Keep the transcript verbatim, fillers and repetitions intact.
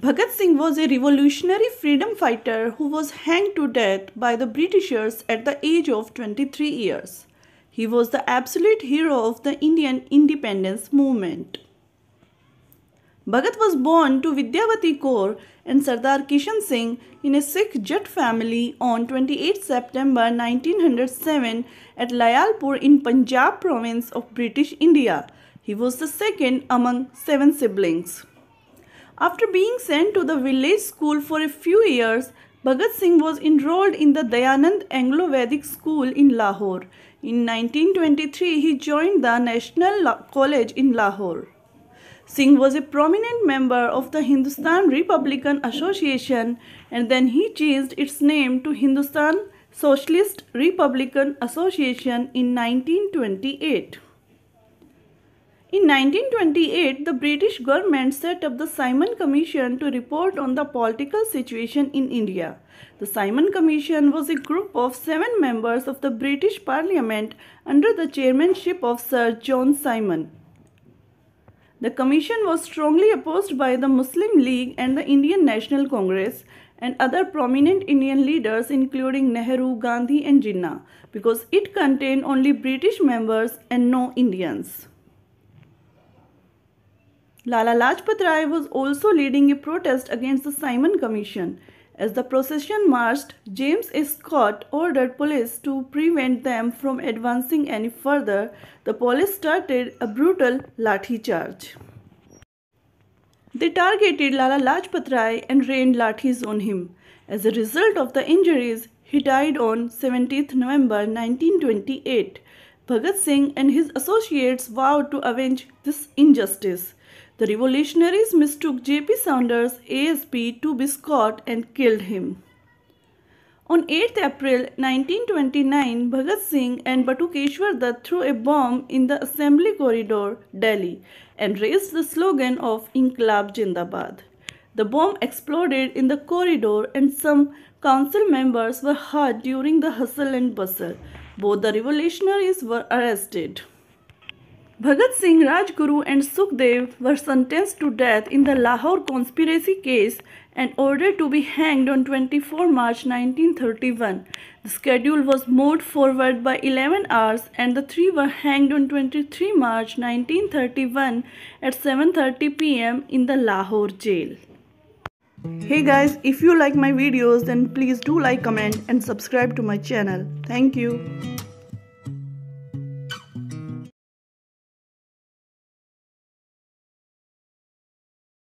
Bhagat Singh was a revolutionary freedom fighter who was hanged to death by the Britishers at the age of twenty-three years. He was the absolute hero of the Indian independence movement. Bhagat was born to Vidyavati Kaur and Sardar Kishan Singh in a Sikh Jat family on twenty-eighth September nineteen oh seven at Layalpur in Punjab province of British India. He was the second among seven siblings. After being sent to the village school for a few years, Bhagat Singh was enrolled in the Dayanand Anglo-Vedic School in Lahore. In nineteen twenty-three, he joined the National College in Lahore. Singh was a prominent member of the Hindustan Republican Association, and then he changed its name to Hindustan Socialist Republican Association in nineteen twenty-eight. In nineteen twenty-eight, the British government set up the Simon Commission to report on the political situation in India. The Simon Commission was a group of seven members of the British Parliament under the chairmanship of Sir John Simon. The commission was strongly opposed by the Muslim League and the Indian National Congress and other prominent Indian leaders including Nehru, Gandhi and Jinnah, because it contained only British members and no Indians. Lala Lajpat Rai was also leading a protest against the Simon Commission. As the procession marched, James A. Scott ordered police to prevent them from advancing any further. The police started a brutal lathi charge. They targeted Lala Lajpat Rai and rained lathis on him. As a result of the injuries, he died on seventeenth November nineteen twenty-eight. Bhagat Singh and his associates vowed to avenge this injustice. The revolutionaries mistook J P Saunders, A S P, to be Scott and killed him. On eighth April nineteen twenty-nine, Bhagat Singh and Batukeshwar threw a bomb in the Assembly Corridor, Delhi, and raised the slogan of Inquilab Jindabad. The bomb exploded in the corridor and some council members were hurt during the hustle and bustle. Both the revolutionaries were arrested. Bhagat Singh, Rajguru and Sukhdev were sentenced to death in the Lahore conspiracy case and ordered to be hanged on twenty-fourth March nineteen thirty-one. The schedule was moved forward by eleven hours and the three were hanged on twenty-third March nineteen thirty-one at seven thirty p m in the Lahore jail. Hey guys, if you like my videos then please do like, comment and subscribe to my channel. Thank you.